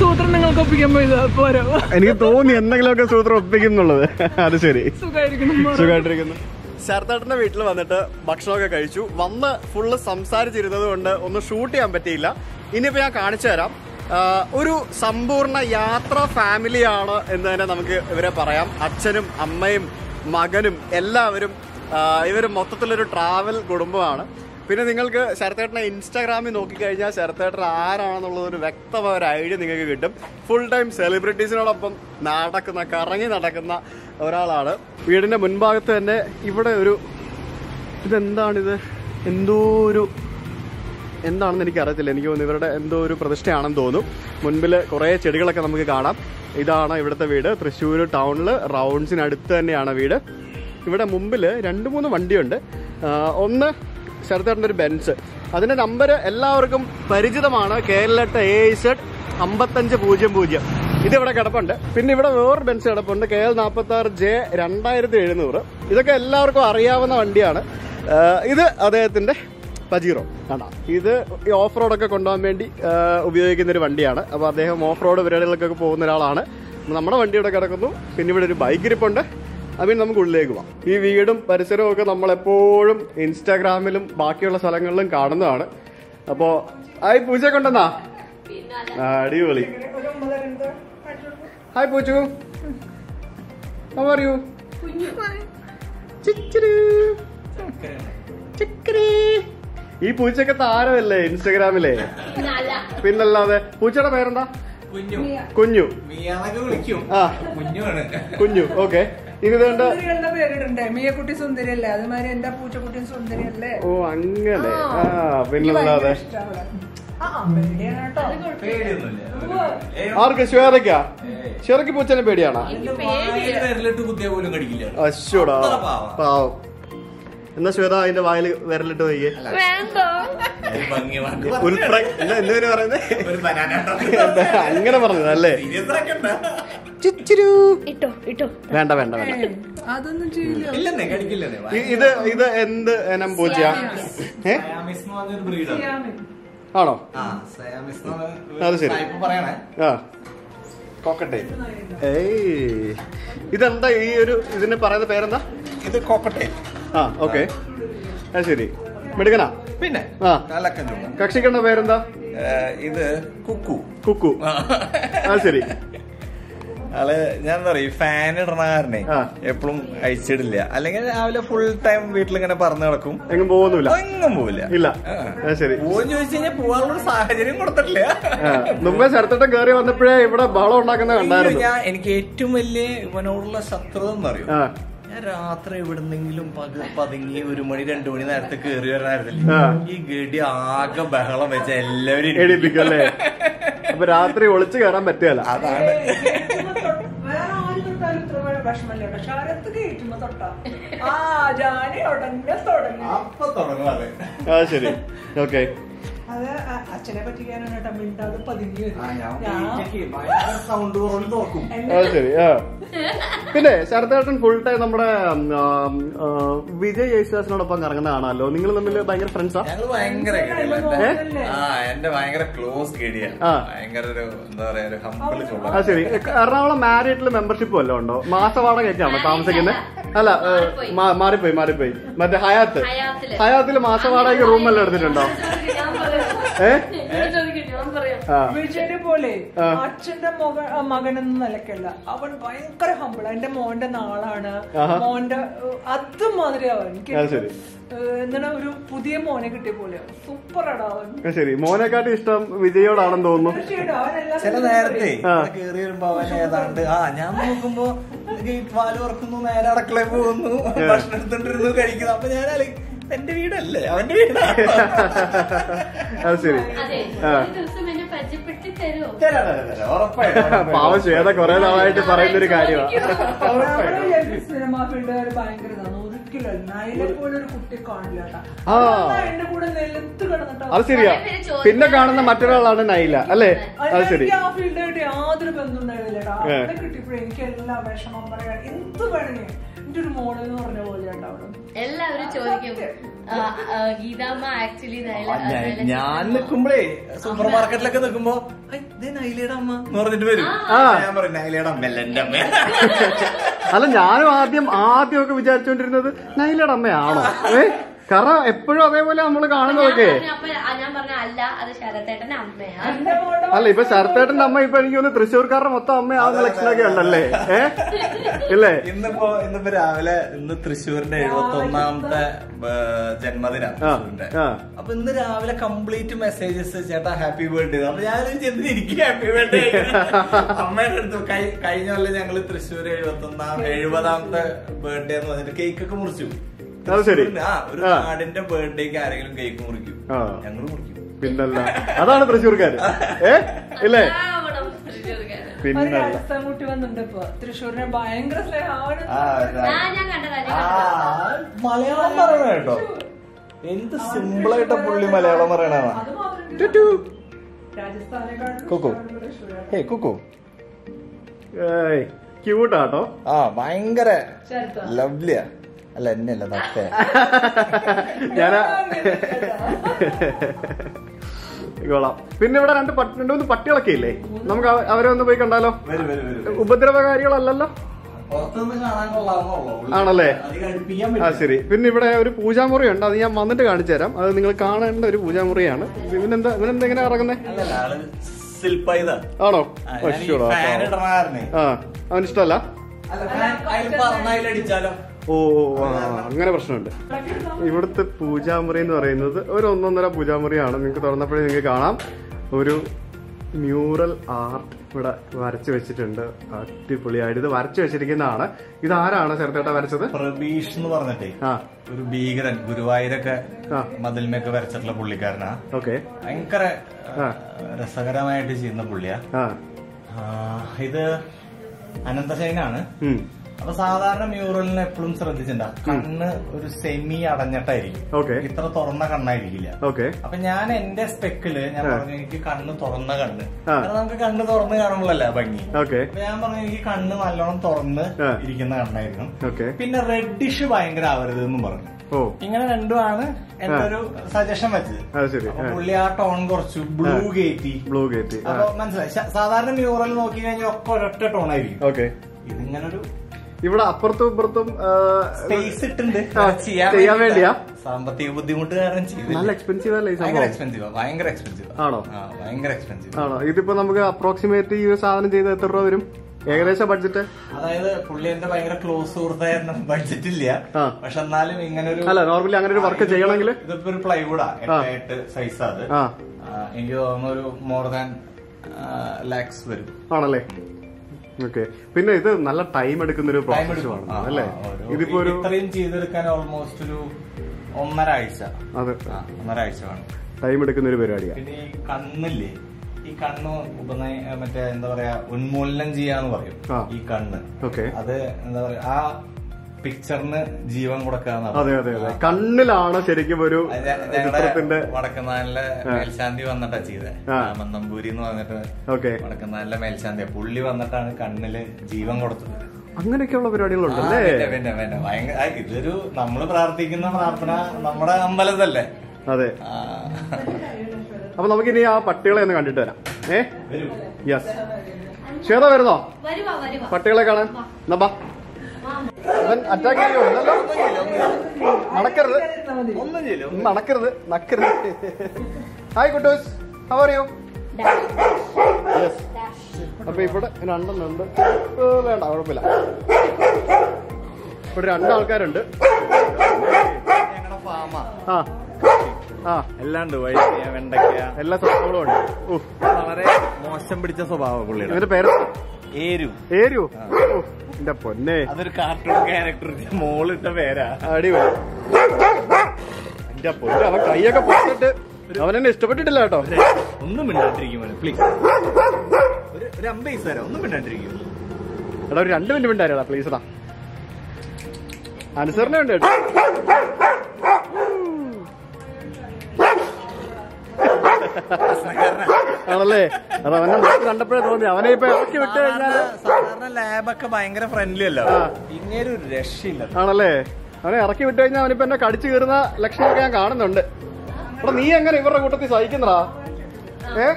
സൂത്രം നിങ്ങൾക്ക് ഒപ്പിക്കാൻ പോയതാ. എനിക്ക് തോന്നി എന്തെങ്കിലുമൊക്കെ സൂത്രം ഒപ്പിക്കുന്നുള്ളത്. അത് ശരി, സുഖമായിട്ടിരിക്കുന്നു. ശരത്തേട്ടന്റെ വീട്ടിൽ വന്നിട്ട് ഭക്ഷണമൊക്കെ കഴിച്ചു. വന്ന് ഫുള്ള് സംസാരിച്ചിരുന്നത് കൊണ്ട് ഒന്നും ഷൂട്ട് ചെയ്യാൻ പറ്റിയില്ല. ഇനിയിപ്പോൾ ഞാൻ കാണിച്ചു തരാം. ഒരു സമ്പൂർണ്ണ യാത്രാ ഫാമിലിയാണ് എന്ന് തന്നെ നമുക്ക് ഇവരെ പറയാം. അച്ഛനും അമ്മയും മകനും എല്ലാവരും ഇവർ മൊത്തത്തിലൊരു ട്രാവൽ കുടുംബമാണ്. പിന്നെ നിങ്ങൾക്ക് ശരത്തേട്ടനെ ഇൻസ്റ്റാഗ്രാമിൽ നോക്കിക്കഴിഞ്ഞാൽ ശരത്തേട്ടൻ ആരാണെന്നുള്ളതൊരു വ്യക്തമായ ഒരു ഐഡിയ നിങ്ങൾക്ക് കിട്ടും. ഫുൾ ടൈം സെലിബ്രിറ്റീസിനോടൊപ്പം നടക്കുന്ന, കറങ്ങി നടക്കുന്ന ഒരാളാണ്. വീടിന്റെ മുൻഭാഗത്ത് തന്നെ ഇവിടെ ഒരു ഇതെന്താണിത്, എന്തോ ഒരു എന്താണെന്ന് എനിക്കറിയത്തില്ല. എനിക്ക് തോന്നുന്നു ഇവരുടെ എന്തോ ഒരു പ്രതിഷ്ഠയാണെന്ന് തോന്നും. മുൻപിൽ കുറേ ചെടികളൊക്കെ നമുക്ക് കാണാം. ഇതാണ് ഇവിടുത്തെ വീട്. തൃശ്ശൂർ ടൗണിൽ റൗണ്ട്സിനടുത്ത് തന്നെയാണ് വീട്. ഇവിടെ മുമ്പിൽ രണ്ട് മൂന്ന് വണ്ടിയുണ്ട്. ഒന്ന് ശരത്തേട്ടൻ്റെ ഒരു ബെൻസ്, അതിൻ്റെ നമ്പർ എല്ലാവർക്കും പരിചിതമാണ്, കേരളത്തെ എ ഇസെഡ് അമ്പത്തഞ്ച് പൂജ്യം പൂജ്യം. ഇതിവിടെ കിടപ്പുണ്ട്. പിന്നെ ഇവിടെ വേറൊരു ബെൻസ് കിടപ്പുണ്ട്, കെ എൽ നാൽപ്പത്തി ആറ് ജെ രണ്ടായിരത്തി എഴുന്നൂറ്. ഇതൊക്കെ എല്ലാവർക്കും അറിയാവുന്ന വണ്ടിയാണ്. ഇത് അദ്ദേഹത്തിൻ്റെ പജീറോ ആണ്. ഇത് ഈ ഓഫ് റോഡൊക്കെ കൊണ്ടുപോകാൻ വേണ്ടി ഉപയോഗിക്കുന്നൊരു വണ്ടിയാണ്. അപ്പോൾ അദ്ദേഹം ഓഫ് റോഡ് പരിപാടികൾക്കൊക്കെ പോകുന്ന ഒരാളാണ്. നമ്മുടെ വണ്ടി ഇവിടെ കിടക്കുന്നു. പിന്നെ ഇവിടെ ഒരു ബൈക്ക് ഇരിപ്പുണ്ട്. അപ്പൊ നമുക്ക് ഉള്ളിലേക്ക് പോവാം. ഈ വീടും പരിസരവും ഒക്കെ നമ്മളെപ്പോഴും ഇൻസ്റ്റാഗ്രാമിലും ബാക്കിയുള്ള സ്ഥലങ്ങളിലും കാണുന്നതാണ്. അപ്പോൾ ഹായ് പൂജയൊക്കെ ഉണ്ടെന്നാ, അടിപൊളി. Hi Pooju, how are you? ഈ പൂച്ചയൊക്കെ താരമല്ലേ ഇൻസ്റ്റാഗ്രാമിലെ? പിന്നല്ലാതെ. പൂച്ചയുടെ പേരെന്താ? കുഞ്ഞു. ആ കുഞ്ഞു, ഓക്കെ. മിയക്കുട്ടി സുന്ദരിയല്ലേ, അതുമാതിരി എന്റെ പൂച്ചക്കുട്ടി സുന്ദരിയല്ലേ. ഓ അങ്ങനെ, ആ പിന്നല്ലാതെ. ആർക്ക്? ശ്വേതയ്ക്കാ? ശ്വേതയ്ക്ക് പൂച്ചനെ പേടിയാണോ? അശ്വടാ പാവം. എന്നാ ശ്വേത അതിന്റെ വായിൽ വിരലിട്ട് പോയി. അങ്ങനെ പറഞ്ഞതല്ലേ? വേണ്ട വേണ്ട വേണ്ട, ഇത് ഇത് എന്ത് ഇനം പൂച്ചയാ? ആണോ? അത് ശരി. ആ കോക്കട്ടെ. ഏയ് ഇതെന്താ ഈ ഒരു ഇതിന് പറയുന്ന പേരെന്താ? ഇത് കോക്കട്ടെ. ആ ഓക്കെ, അത് ശരി. മെടുക്കനാ? പിന്നെ കക്ഷിക്കണ്ട പേരെന്താ? ഇത് കുക്കു. കുക്കു, അത് ശരി. അല്ല ഞാൻ പറയും, ഫാൻ ഇടണ കാരണേ എപ്പോഴും അയച്ചിടില്ല. അല്ലെങ്കിൽ രാവിലെ ഫുൾ ടൈം വീട്ടിലിങ്ങനെ പറഞ്ഞു നടക്കും, എങ്ങും പോകുന്നില്ല. എങ്ങും പോവില്ല. ഇല്ല, ശരി. പോന്ന് ചോദിച്ചു കഴിഞ്ഞാൽ പോകാനുള്ള സാഹചര്യം കൊടുത്തിട്ടില്ല. മുമ്പേ ശരത്തേട്ടൻ കയറി വന്നപ്പോഴേ ഇവിടെ ബഹളം ഉണ്ടാക്കുന്ന കണ്ടായിരുന്നു. ഞാൻ എനിക്ക് ഏറ്റവും വലിയ ഇവനോടുള്ള ശത്രുത എന്ന് പറയും, ഞാൻ രാത്രി എവിടെന്നെങ്കിലും പതുങ്ങി ഒരു മണി രണ്ടു മണി നേരത്തെ കയറി വരണായിരുന്നില്ലേ, ഈ ഗഡി ആകെ ബഹളം വെച്ച എല്ലാവരും എഴുതിപ്പിക്കല്ലേ. അപ്പൊ രാത്രി ഒളിച്ചു കയറാൻ പറ്റുകയല്ല, അതാണ്. ശരി, ഓക്കെ. അത് അച്ഛനെ പറ്റിക്കാനാണ് മിണ്ടാതെ പതിഞ്ഞു വരുന്നത്. പിന്നെ ശരത്തേട്ടൻ ഫുൾ ടൈം നമ്മുടെ വിജയ് യേശുദാസിനോടൊപ്പം ഇറങ്ങുന്ന കാണാമല്ലോ. നിങ്ങൾ തമ്മിൽ ഭയങ്കര ഫ്രണ്ട്സാ? ആ ശരി. എറണാകുളം മാരിയറ്റിൽ മെമ്പർഷിപ്പ് വല്ലതും ഉണ്ടോ? മാസവാടകയൊക്കെയാണോ താമസിക്കുന്നത്? അല്ല, മാറിപ്പോയി മാറിപ്പോയി മറ്റേ ഹയാത്ത്. ഹയാത്തിൽ മാസവാടകയ്ക്ക് റൂമെല്ലാം എടുത്തിട്ടുണ്ടോ? വിജയനെ പോലെ അച്ഛന്റെ മകൻ മകനെന്ന് നിലക്കല്ല, അവൻ ഭയങ്കര ഹമ്പിൾ. എന്റെ മോന്റെ നാളാണ് മോന്റെ അതുമാതിരി. അവൻ എന്താണ് ഒരു പുതിയ മോനെ കിട്ടിയ പോലെ സൂപ്പർ ആണ്. ശരി, മോനെക്കാട്ടി ഇഷ്ടം വിജയോടാണെന്ന് തോന്നുന്നു. ചില നേരത്തെ കയറി വരുമ്പോ അവൻ ഏതാണ്ട് ആ ഞാൻ നോക്കുമ്പോ പാല് ഉറക്കുന്നു, നേരെ അടക്കളയിൽ പോകുന്നു, ഭക്ഷണം എടുത്തിട്ടിരുന്നു കഴിക്കുന്നു. അപ്പൊ ഞാൻ എന്റെ വീടല്ലേ അവന്റെ വീട്. അത് ശരി. പാവം ശ്വേത കൊറേ നാളായിട്ട് പറയുന്നൊരു കാര്യമാണ്. അത് ശരിയാ. പിന്നെ കാണുന്ന മറ്റൊരാളാണ് നൈല അല്ലേ? അത് ശരി. യാതൊരു ബന്ധുണ്ടായിരുന്നില്ല. എനിക്ക് എല്ലാ വിഷമം പറയാൻ എന്ത് പറഞ്ഞു. എന്റെ ഒരു മോള് എന്ന് പറഞ്ഞ പോലെ എല്ലാവരും ചോദിക്കും, ഗീതാമ്മ ആക്ച്വലി നൈല. ഞാൻ നിൽക്കുമ്പോഴേ സൂപ്പർ മാർക്കറ്റിലൊക്കെ നിൽക്കുമ്പോ നൈലയുടെ അമ്മ എന്ന് പറഞ്ഞിട്ട് വരും. ഞാൻ പറയും നൈലയുടെ അമ്മയല്ല എന്റെ അമ്മ. അല്ല, ഞാനും ആദ്യം ആദ്യമൊക്കെ വിചാരിച്ചോണ്ടിരുന്നത് നൈലയുടെ അമ്മയാണോ. കറ എപ്പോഴും അതേപോലെ നമ്മൾ കാണുന്നതൊക്കെ. ഞാൻ പറഞ്ഞ അല്ല, അത് ശരത്തേട്ടന്റെ അമ്മയാണ്. അല്ല ഇപ്പൊ ശരത്തേട്ടന്റെ അമ്മ ഇപ്പൊ എനിക്ക് തൃശ്ശൂർക്കാരുടെ മൊത്തം അമ്മ ആ കളക്ഷനൊക്കെ ഉണ്ടല്ലേ? ഏഹ് ഇല്ലേ? ഇന്നിപ്പോ ഇന്നിപ്പോ രാവിലെ ഇന്ന് തൃശ്ശൂരിന്റെ എഴുപത്തി ഒന്നാമത്തെ ജന്മദിനാണ്. അപ്പൊ ഇന്ന് രാവിലെ കംപ്ലീറ്റ് മെസ്സേജസ്, ചേട്ടാ ഹാപ്പി ബർത്ത്ഡേ. അപ്പൊ ഞാനൊരു ചെന്നിരിക്കും ഹാപ്പി ബർത്ത്ഡേ അമ്മയുടെ അടുത്ത്. കഴിഞ്ഞ കൊല്ലം ഞങ്ങള് തൃശ്ശൂർ എഴുപത്തി ഒന്നാം എഴുപതാമത്തെ ബർത്ത്ഡേ എന്ന് പറഞ്ഞിട്ട് കേക്ക് ഒക്കെ മുറിച്ചു. ഒരു നാടിന്റെ ബർത്ത്ഡേക്ക് ആരെങ്കിലും കേക്ക് മുറിക്കും? ഞങ്ങൾ മുറിക്കും. പിന്നല്ല, അതാണ് തൃശ്ശൂർക്കാര്. ഏഹ് ഇല്ലേ? പിന്നൂട്ടി വന്നിട്ട് ഇപ്പൊ തൃശ്ശൂരിനെ ഭയങ്കര മലയാളം പറയണ കേട്ടോ. എന്ത് സിമ്പിളായിട്ടാ പുള്ളി മലയാളം പറയണ. കുക്കു ക്യൂട്ടാട്ടോ. ആ ഭയങ്കര ലവ്ലിയാ. അല്ല എന്നെയല്ല തട്ടേ. ഞാനാ കൊള്ളാം. പിന്നെ ഇവിടെ രണ്ട് രണ്ട് മൂന്ന് പട്ടികളൊക്കെ ഇല്ലേ? നമുക്ക് അവരെ ഒന്ന് പോയി കണ്ടാലോ? ഉപദ്രവകാരികളല്ലല്ലോ ആണല്ലേ? ആ ശരി. പിന്നെ ഇവിടെ ഒരു പൂജാമുറി ഉണ്ട്, അത് ഞാൻ വന്നിട്ട് കാണിച്ചു തരാം. അത് നിങ്ങൾ കാണേണ്ട ഒരു പൂജാമുറിയാണ്. ഇവനെന്താ ഇവനെന്താ എങ്ങനെ ഇറങ്ങുന്നേ ആണോ? ആ അവനിഷ്ടല്ല. ഓ അങ്ങനെ പ്രശ്നമുണ്ട്. ഇവിടുത്തെ പൂജാമുറി എന്ന് പറയുന്നത് ഒരു ഒന്നൊന്നര പൂജാമുറിയാണ്. നിങ്ങൾക്ക് തുറന്നപ്പോഴേ നിങ്ങൾക്ക് കാണാം ഒരു മ്യൂറൽ ആർട്ട് ഇവിടെ വരച്ചു വെച്ചിട്ടുണ്ട്. അടിപൊളിയായിട്ട് ഇത് വരച്ചു വെച്ചിരിക്കുന്നതാണ്. ഇത് ആരാണ് ചേർത്തേട്ടാ വരച്ചത്? പ്രബീഷ് എന്ന് പറഞ്ഞിട്ടേ ഒരു ഭീകരൻ, ഗുരുവായൂരൊക്കെ മതിൽമൊക്കെ വരച്ചിട്ടുള്ള പുള്ളിക്കാരനാ. ഓക്കെ. ഭയങ്കര രസകരമായിട്ട് ചെയ്യുന്ന പുള്ളിയാ. ഇത് അനന്തശയനാണ്. അപ്പൊ സാധാരണ മ്യൂറലിനെ എപ്പോഴും ശ്രദ്ധിച്ചിട്ടുണ്ടാ കണ്ണ് ഒരു സെമി അടഞ്ഞിട്ടായിരിക്കും. ഇത്ര തുറന്ന കണ്ണായിരിക്കില്ല. അപ്പൊ ഞാൻ എന്റെ സ്പെക്കില് ഞാൻ പറഞ്ഞു എനിക്ക് കണ്ണ് തുറന്ന കണ്ണ്, കാരണം നമുക്ക് കണ്ണ് തുറന്ന് കാണുമ്പോഴല്ലേ ഭംഗി. അപ്പൊ ഞാൻ പറഞ്ഞു എനിക്ക് കണ്ണ് നല്ലോണം തുറന്ന് ഇരിക്കുന്ന കണ്ണായിരുന്നു. പിന്നെ റെഡിഷ് ഭയങ്കര ആവരുത് എന്നും പറഞ്ഞു. ഇങ്ങനെ രണ്ടുമാണ് എന്റെ ഒരു സജഷൻ വെച്ചത്. പുള്ളി ആ ടോൺ കുറച്ചു ബ്ലൂ ഗേറ്റി ബ്ലൂ ഗേറ്റി അപ്പൊ മനസ്സിലായി. സാധാരണ മ്യൂറൽ നോക്കി കഴിഞ്ഞാൽ ഒക്കെ ഒരൊറ്റ ടോൺ ആയിരിക്കും. ഇതിങ്ങനൊരു ഇവിടെ അപ്പുറത്തും ഇപ്പുറത്തും സ്പേസ് ഇട്ടുണ്ട് ചെയ്യാൻ വേണ്ടിയാ. സാമ്പത്തിക ബുദ്ധിമുട്ട് കാരണം നല്ല എക്സ്പെൻസീവ് അല്ലേ? ഭയങ്കര എക്സ്പെൻസീവ് ആണോ? ഭയങ്കര എക്സ്പെൻസീവ് ആണോ? ഇതിപ്പോ നമുക്ക് അപ്രോക്സിമേറ്റ് ഈ ഒരു സാധനം ചെയ്ത് എത്ര രൂപ വരും ഏകദേശം ബഡ്ജറ്റ്? അതായത് പുള്ളി എന്റെ ഭയങ്കര ക്ലോസ് സുഹൃത്തായിരുന്നു. ബഡ്ജറ്റ് ഇല്ല, പക്ഷെ എന്നാലും ഇങ്ങനെ ഒരു അല്ല നോർമലി അങ്ങനെ ഒരു വർക്ക് ചെയ്യണമെങ്കിൽ ഇതിപ്പോ ഒരു പ്ലൈവുഡാ എട്ട് സൈസ്. അത് എനിക്ക് തോന്നുന്നു ഒരു മോർ ദാൻ ലാക്സ് വരും ആണല്ലേ? ഓക്കെ. പിന്നെ ഇത് നല്ല ടൈം എടുക്കുന്ന ഒരു പ്രോസസ്സാണ് അല്ലേ? ഇതിപ്പോ ഒരു ഇത്രയും ചെയ്തെടുക്കാൻ ഓൾമോസ്റ്റ് ഒരു ഒന്നര ആഴ്ച അത് ഒന്നര ആഴ്ച വേണം. ടൈം എടുക്കുന്ന ഒരു പരിപാടിയാണ്. പിന്നെ ഈ കണ്ണില്ലേ, ഈ കണ്ണ് ഉപനയ മറ്റേ എന്താ പറയാ ഉന്മൂലനം ചെയ്യാന്ന് പറയും ഈ കണ്ണ്. ഓക്കെ. അത് എന്താ പറയാ ആ പിക്ചറിന് ജീവൻ കൊടുക്കാന്ന്. അതെ അതെ അതെ. കണ്ണിലാണ് ശരിക്കും ഒരു ചിത്രത്തിന്റെ വടക്കനാലിലെ മേൽശാന്തി വന്നിട്ടാ ചെയ്തേ. മന്നമ്പൂരി എന്ന് പറഞ്ഞിട്ട് വടക്കനാലിലെ മേൽശാന്തി പുള്ളി വന്നിട്ടാണ് കണ്ണില് ജീവൻ കൊടുത്തത്. അങ്ങനെയൊക്കെയുള്ള പരിപാടികളുണ്ടല്ലേ? വേണ്ട വേണ്ട. ഭയങ്കര ഇതൊരു നമ്മള് പ്രാർത്ഥിക്കുന്ന പ്രാർത്ഥന നമ്മുടെ അമ്പലത്തല്ലേ? അതെ. അപ്പൊ നമുക്കിനി ആ പട്ടികളെ ഒന്ന് കണ്ടിട്ട് വരാം. ഏ യെസ്. ശ്വേത വരുന്നോ പട്ടികളെ കാണാൻ? എന്നാ അറ്റാക്ക് ചെയ്യുമല്ലോ. നടക്കരുത്, നടക്കരുത്, നടക്കരുത്. ഹായ് കുട്ടൂസ്, ഹൗ ആർ യു? അപ്പൊ ഇവിടെ രണ്ടെണ്ണുണ്ട്. വേണ്ട കുഴപ്പമില്ല. ഇവിടെ രണ്ടാൾക്കാരുണ്ട്. ആ ആ എല്ലാണ്ട് വൈദ്യ വെണ്ടയ്ക്ക എല്ലാ സ്വഭാവങ്ങളും ഉണ്ട്. വളരെ മോശം പിടിച്ച സ്വഭാവം പുള്ളിയാണ്. ഇവരുടെ പേര് ഏരു. ഏരു എന്റെ പൊന്നെ, അതൊരു കാർട്ടൂൺ ക്യാരക്ടർ മോളിട്ട പേരാ. അടിപൊളി. എന്റെ പൊന്നെ അവൻ കൈയൊക്കെ പൊട്ടിട്ട് അവനെന്നെ ഇഷ്ടപ്പെട്ടിട്ടില്ല കേട്ടോ. ഒന്നും മിണ്ടാണ്ടിരിക്കും പ്ലീസ്. ഒരു അമ്പൈസ് തരാം, ഒന്നും മിണ്ടാണ്ടിരിക്കും. എടാ ഒരു രണ്ട് മിനിറ്റ് മിണ്ടാ പ്ലീസ്. എടാ അനുസരണ ഉണ്ട് കേട്ടോ. ആണല്ലേ? അത് അവനെ കണ്ടപ്പോഴേ തോന്നി അവനെ ഇപ്പൊ ഇറക്കി വിട്ട് കഴിഞ്ഞാൽ സാധാരണ ലാബൊക്കെ ഭയങ്കര ഫ്രണ്ട്ലി അല്ല, ഇങ്ങനെ ഒരു രക്ഷയില്ല ആണല്ലേ? അവനെ ഇറക്കി വിട്ട് കഴിഞ്ഞാൽ അവനിപ്പോ എന്നെ കടിച്ചു കയറുന്ന ലക്ഷണമൊക്കെ ഞാൻ കാണുന്നുണ്ട്. അപ്പൊ നീ എങ്ങനെ ഇവരുടെ കൂട്ടത്തിൽ സഹിക്കുന്നടാ? ഏ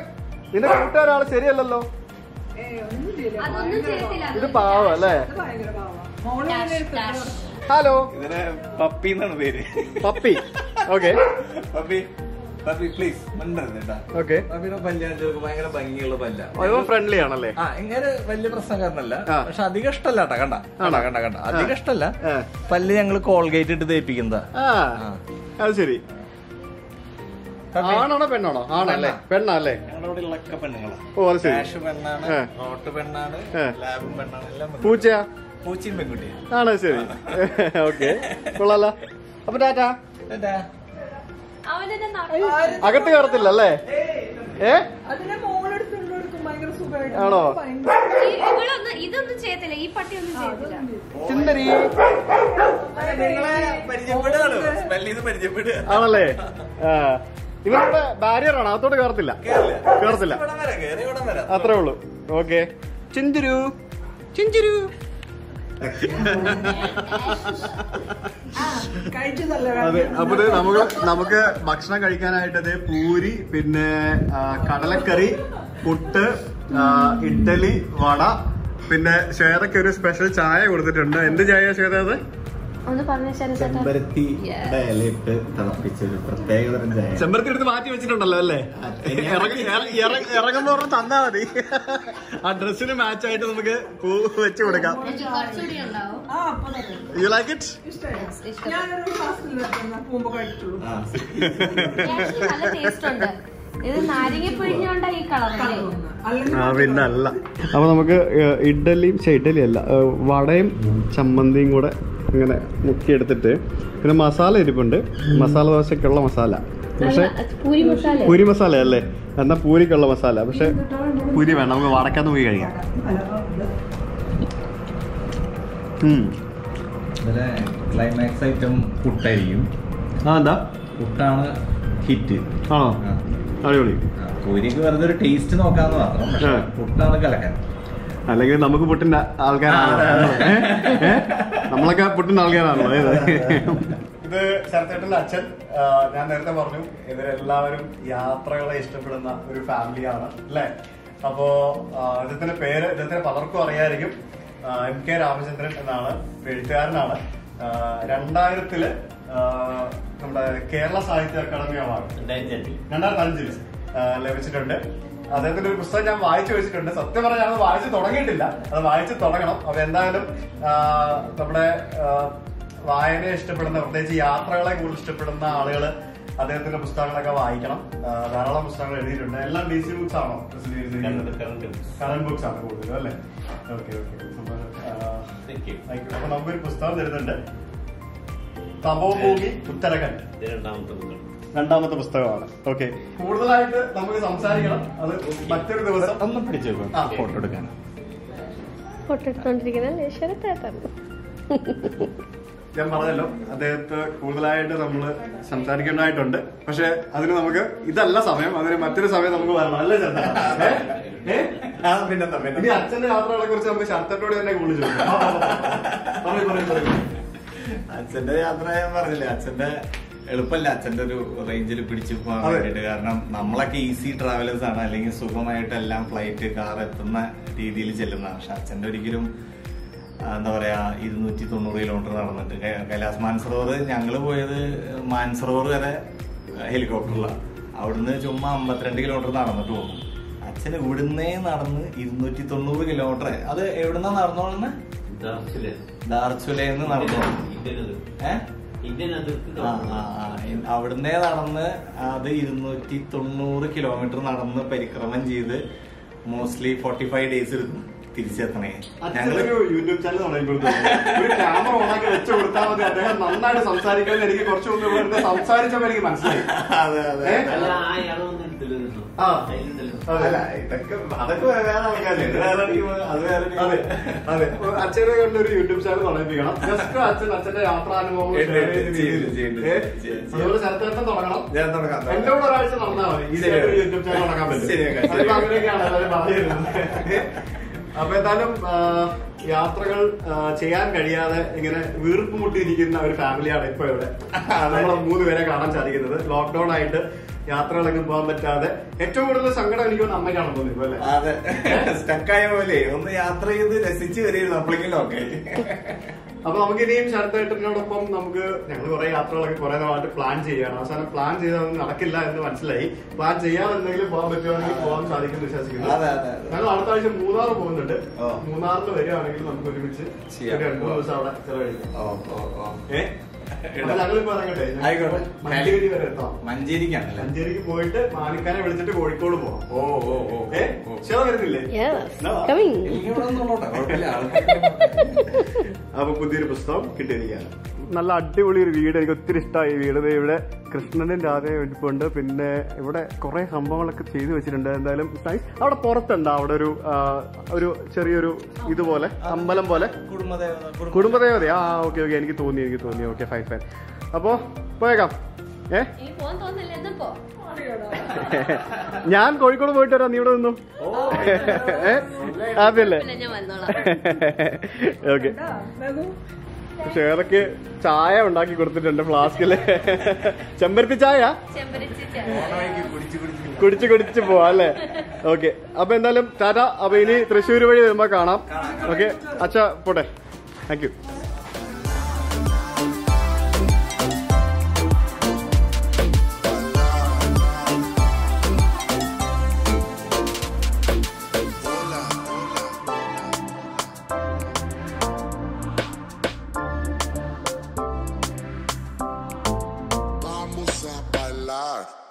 നിന്റെ കൂട്ടുകാരാള് ശരിയല്ലല്ലോ. ഇത് പാവം അല്ലേ? ഹലോ. ഇതിനെ പപ്പി എന്നാണ് പേര്. Puppy. Okay. Puppy puppy please മണ്ടരുത്. ഓക്കേ. പപ്പിയുടെ പല്ല് ഭയങ്കര ഭംഗിയുള്ള പല്ലാണ്. വളരെ ഫ്രണ്ട്ലി ആണല്ലേ? ആ, ഇങ്ങനെ വലിയ പ്രശ്നക്കാരനല്ല. പക്ഷെ അധികം ഇഷ്ടമല്ല കേട്ടോ. കണ്ട കണ്ട കണ്ട അധികം ഇഷ്ടമല്ല. പല്ല് ഞങ്ങൾ കോൾഗേറ്റ് ഇട്ട് തേപ്പിക്കുന്നതാ. അത് ശരി. ആണാണോ പെണ്ണാണോ? ആണല്ലേ പെണ്ണല്ലേ? ഓ അത് ശരി. പൂച്ച പൂച്ചയും പെൺകുട്ടിയാണ്. ആണോ? ശരി ഓക്കെ കൊള്ളാല. അപ്പൊ ടാറ്റാ. അകത്ത് കയറത്തില്ല അല്ലേ? ഏ ആണോ? ഇതൊന്നും ചെയ്യത്തില്ല ഈ പട്ടി ഒന്നും ചെയ്യത്തില്ല. ചിന്തരി ആണല്ലേ? ആ ഇവരുടെ ബാരിയറാണ്. അകത്തോട്ട് കയറത്തില്ല കയറത്തില്ല അത്രേ ഉള്ളു. ഓക്കെ. ചിഞ്ചിരു ചിഞ്ചിരു അതെ. അപ്പൊ നമുക്ക് നമുക്ക് ഭക്ഷണം കഴിക്കാനായിട്ട് പൂരി, പിന്നെ കടലക്കറി, പുട്ട്, ഇഡ്ഡലി, വട, പിന്നെ ശ്വേതയ്ക്ക് ഒരു സ്പെഷ്യൽ ചായ കൊടുത്തിട്ടുണ്ട്. എന്ത് ചായ ശ്വേത? അത് ചെമ്പരത്തി ഇലയിട്ട് തിളപ്പിച്ചൊരു പ്രത്യേകത. ചെമ്പരത്തി എടുത്ത് മാറ്റി വെച്ചിട്ടുണ്ടല്ലോ അല്ലേ? ഇറങ്ങുന്ന പറഞ്ഞ് തന്നാ മതി. ആ ഡ്രസ്സിന് മാച്ച് ആയിട്ട് നമുക്ക് പൂ വെച്ച് കൊടുക്കാം. You like it? പിന്നല്ല. അപ്പൊ നമുക്ക് ഇഡ്ഡലിയും ഇഡ്ഡലി അല്ല വടയും ചമ്മന്തിയും കൂടെ ഇങ്ങനെ മുക്കിയെടുത്തിട്ട്, പിന്നെ മസാല ഇരിപ്പുണ്ട്, മസാല ദോശക്കുള്ള മസാല. പക്ഷെ പൂരി മസാല അല്ലേ? എന്നാൽ പൂരിക്കുള്ള മസാല. പക്ഷെ പൂരി വേണം, നമുക്ക് വടക്കാന്ന് പോയി കഴിക്കാം. ക്ലൈമാക്സ് ഐറ്റം പുട്ടായിരിക്കും. ആ എന്താ പുട്ടാണ് ഹിറ്റ്. ആണോ? അടിപൊളി. പൂരിക്ക് വെറുതെ ഒരു ടേസ്റ്റ് നോക്കാന്ന് മാത്രം. പക്ഷെ പുട്ടാണ് കലക്കാൻ. അല്ലെങ്കിൽ നമുക്ക് പുട്ടിന്റെ ആൾക്കാരാണ്, നമ്മളൊക്കെ പുട്ടിന്റെ ആൾക്കാരാണല്ലോ. ഇത് ശരത്തേട്ടന്റെ അച്ഛൻ. ഞാൻ നേരത്തെ പറഞ്ഞു ഇവരെല്ലാവരും യാത്രകളെ ഇഷ്ടപ്പെടുന്ന ഒരു ഫാമിലിയാണ് അല്ലേ? അപ്പോ ഇദ്ദേഹത്തിന്റെ പേര് ഇദ്ദേഹത്തിന് പലർക്കും അറിയായിരിക്കും. എം കെ രാമചന്ദ്രൻ എന്നാണ്, എഴുത്തുകാരനാണ്. രണ്ടായിരത്തില് നമ്മുടെ കേരള സാഹിത്യ അക്കാദമി അവാർഡ് രണ്ടായിരത്തി അഞ്ചിൽ ലഭിച്ചിട്ടുണ്ട്. അദ്ദേഹത്തിന്റെ ഒരു പുസ്തകം ഞാൻ വായിച്ചു വെച്ചിട്ടുണ്ട്. സത്യം പറഞ്ഞാൽ ഞാനത് വായിച്ചു തുടങ്ങിയിട്ടില്ല, അത് വായിച്ചു തുടങ്ങണം. അപ്പൊ എന്തായാലും നമ്മുടെ വായനയെ ഇഷ്ടപ്പെടുന്ന, പ്രത്യേകിച്ച് യാത്രകളെ കൂടുതൽ ഇഷ്ടപ്പെടുന്ന ആളുകൾ അദ്ദേഹത്തിന്റെ പുസ്തകങ്ങളൊക്കെ വായിക്കണം. ധാരാളം പുസ്തകങ്ങൾ എഴുതിയിട്ടുണ്ട്. എല്ലാം ഡി സി ബുക്സ് ആണോ? കറന്റ് ബുക്സ് ആണ് കൂടുതലും അല്ലേ? Okay okay. അപ്പൊ നമുക്കൊരു പുസ്തകം തരുന്നുണ്ട്. തപോഭൂമി ഉത്തരകൻ രണ്ടാമത്തെ പുസ്തകമാണ്. ഓക്കെ. കൂടുതലായിട്ട് നമുക്ക് സംസാരിക്കണം, അത് മറ്റൊരു ദിവസം. ഒന്ന് പിടിച്ചു ഫോട്ടോ എടുക്കാൻ. ഫോട്ടോ എടുത്തോണ്ടിരിക്കുന്ന ഞാൻ പറഞ്ഞല്ലോ, അദ്ദേഹത്തെ കൂടുതലായിട്ട് നമ്മൾ സംസാരിക്കേണ്ടതായിട്ടുണ്ട്. പക്ഷെ അതിന് നമുക്ക് ഇതല്ല സമയം, അതിന് മറ്റൊരു സമയം നമുക്ക് വരണം അല്ലേ? പിന്നെ അച്ഛന്റെ യാത്രകളെ കുറിച്ച് നമുക്ക് ശരത്തേട്ടനോട് തന്നെ വിളിച്ചു. അച്ഛന്റെ യാത്ര ഞാൻ പറഞ്ഞില്ലേ, അച്ഛന്റെ എളുപ്പമല്ല. അച്ഛന്റെ ഒരു റേഞ്ചിൽ പിടിച്ചു പോകാൻ വേണ്ടിയിട്ട്, കാരണം നമ്മളൊക്കെ ഈസി ട്രാവലേഴ്സ് ആണ്, അല്ലെങ്കിൽ സുഖമായിട്ടെല്ലാം ഫ്ലൈറ്റ്, കാർ എത്തുന്ന രീതിയിൽ ചെല്ലുന്നതാണ്. പക്ഷെ അച്ഛന്റെ ഒരിക്കലും എന്താ പറയാ, ഇരുന്നൂറ്റി തൊണ്ണൂറ് കിലോമീറ്റർ നടന്നിട്ട് കൈലാസ് മാൻസറോവർ. ഞങ്ങൾ പോയത് മാൻസറോവർ വരെ ഹെലികോപ്റ്ററിലാണ്. അവിടുന്ന് ചുമ്മാ അമ്പത്തിരണ്ട് കിലോമീറ്റർ നടന്നിട്ട് പോകും. അച്ഛന് ഇവിടുന്നേ നടന്ന് ഇരുന്നൂറ്റി തൊണ്ണൂറ് കിലോമീറ്റർ. അത് എവിടുന്നാ നടന്നോളന്ന്? ദാർചുലേന്ന് നടന്നു. ഏഹ് അവിടുന്ന് നടന്ന് അത് ഇരുന്നൂറ്റി തൊണ്ണൂറ് കിലോമീറ്റർ നടന്ന് പരിക്രമം ചെയ്ത് മോസ്റ്റ്ലി ഫോർട്ടി ഫൈവ് ഡേയ്സ് ഇരുന്നു തിരിച്ചെത്തണേ. ഞങ്ങളൊരു യൂട്യൂബ് ചാനൽ തുടങ്ങി വെച്ചു കൊടുത്താൽ മതി. അദ്ദേഹം നന്നായിട്ട് സംസാരിക്കാൻ എനിക്ക് കുറച്ചു മുമ്പ് സംസാരിച്ചപ്പോൾ എനിക്ക് മനസ്സിലായി. അതെ അതെ. അല്ല ഇതൊക്കെ അതൊക്കെ വേറെ ആൾക്കാര് അത് വേറെ. അതെ അതെ. അച്ഛനെ കണ്ട ഒരു യൂട്യൂബ് ചാനൽ തുടങ്ങിപ്പിക്കണം. ജസ്റ്റ് അച്ഛൻ അച്ഛന്റെ യാത്രാനുഭവം ശരത്തേട്ടൻ തുടങ്ങണം. എന്റെ കൂടെ ഒരാഴ്ച നടന്നാൽ മതി, ഈ യൂട്യൂബ് ചാനൽ തുടങ്ങാൻ പറ്റും. അങ്ങനെയൊക്കെയാണ് എല്ലാവരും പറഞ്ഞിരുന്നത്. അപ്പൊ എന്തായാലും യാത്രകൾ ചെയ്യാൻ കഴിയാതെ ഇങ്ങനെ വീർപ്പ് മുട്ടിയിരിക്കുന്ന ഒരു ഫാമിലിയാണ് ഇപ്പൊ ഇവിടെ നമ്മളെ മൂന്ന് പേരെ കാണാൻ സാധിക്കുന്നത്. ലോക്ക്ഡൌൺ ആയിട്ട് യാത്രകളൊക്കെ പോകാൻ പറ്റാതെ ഏറ്റവും കൂടുതൽ സങ്കടം എനിക്ക് അമ്മയ്ക്കാണെന്ന് തോന്നിപ്പോ അല്ലെ? അതെ, സ്റ്റക്കായ പോലെ ഒന്ന് യാത്ര ചെയ്ത് രസിച്ച് വരികയായിരുന്നു. അപ്പോഴേക്കും ഓക്കെ. അപ്പൊ നമുക്ക് ഇനിയും അടുത്ത ട്രിപ്പിനോടൊപ്പം നമുക്ക് ഞങ്ങൾ കുറെ യാത്രകളൊക്കെ കുറെ നാളായിട്ട് പ്ലാൻ ചെയ്യുകയാണ്. അവസാനം പ്ലാൻ ചെയ്താൽ നടക്കില്ല എന്ന് മനസ്സിലായി. പ്ലാൻ ചെയ്യാമെന്നെങ്കിലും പോകാൻ പറ്റുവാണെങ്കിൽ പോകാൻ സാധിക്കും വിശ്വസിക്കുന്നു. ഞങ്ങൾ അടുത്ത ആഴ്ച മൂന്നാർ പോകുന്നുണ്ട്. മൂന്നാറിൽ വരികയാണെങ്കിൽ നമുക്ക് ഒരുമിച്ച് രണ്ടു ദിവസം അവിടെ ചെലവഴിക്കാം. ഓക്കെ, മഞ്ചേരിക്കാണല്ലേ? മഞ്ചേരിക്ക് പോയിട്ട് മാണിക്കാനെ വിളിച്ചിട്ട് കോഴിക്കോട് പോവാം. ഓ ഓ ഓക്കെ, വരുന്നില്ലേ? അപ്പൊ പുതിയൊരു പുസ്തകം കിട്ടിയിരിക്കുകയാണ്. നല്ല അടിപൊളി ഒരു വീട്, എനിക്ക് ഒത്തിരി ഇഷ്ടമായി വീട്. ഇവിടെ കൃഷ്ണന്റെ രാധയെ വെടിപ്പുണ്ട്. പിന്നെ ഇവിടെ കുറെ സംഭവങ്ങളൊക്കെ ചെയ്തു വെച്ചിട്ടുണ്ട്. എന്തായാലും നൈസ്. അവിടെ പുറത്തുണ്ടോ അവിടെ ഒരു ഒരു ചെറിയൊരു ഇതുപോലെ അമ്പലം പോലെ കുടുംബദേവത? ആ ഓക്കെ ഓക്കെ, എനിക്ക് തോന്നി എനിക്ക് തോന്നി ഓക്കെ ഫൈൻ ഫൈൻ. അപ്പോ പോയേക്കാം. ഏ ഞാൻ കോഴിക്കോട് പോയിട്ട് വരാം, നീ ഇവിടെ നിന്നു. ഏ അതല്ലേ ഓക്കെ. ഷേറൊക്കെ ചായ ഉണ്ടാക്കി കൊടുത്തിട്ടുണ്ട് ഫ്ലാസ്കില്. ചെമ്പരത്തി ചായ കുടിച്ച് കുടിച്ച് പോവാ അല്ലേ? ഓക്കെ, അപ്പൊ എന്തായാലും ടാറ്റ. അപ്പൊ ഇനി തൃശ്ശൂർ വഴി വരുമ്പോ കാണാം. ഓക്കെ അച്ഛാ, പോട്ടെ. Thank you. Live.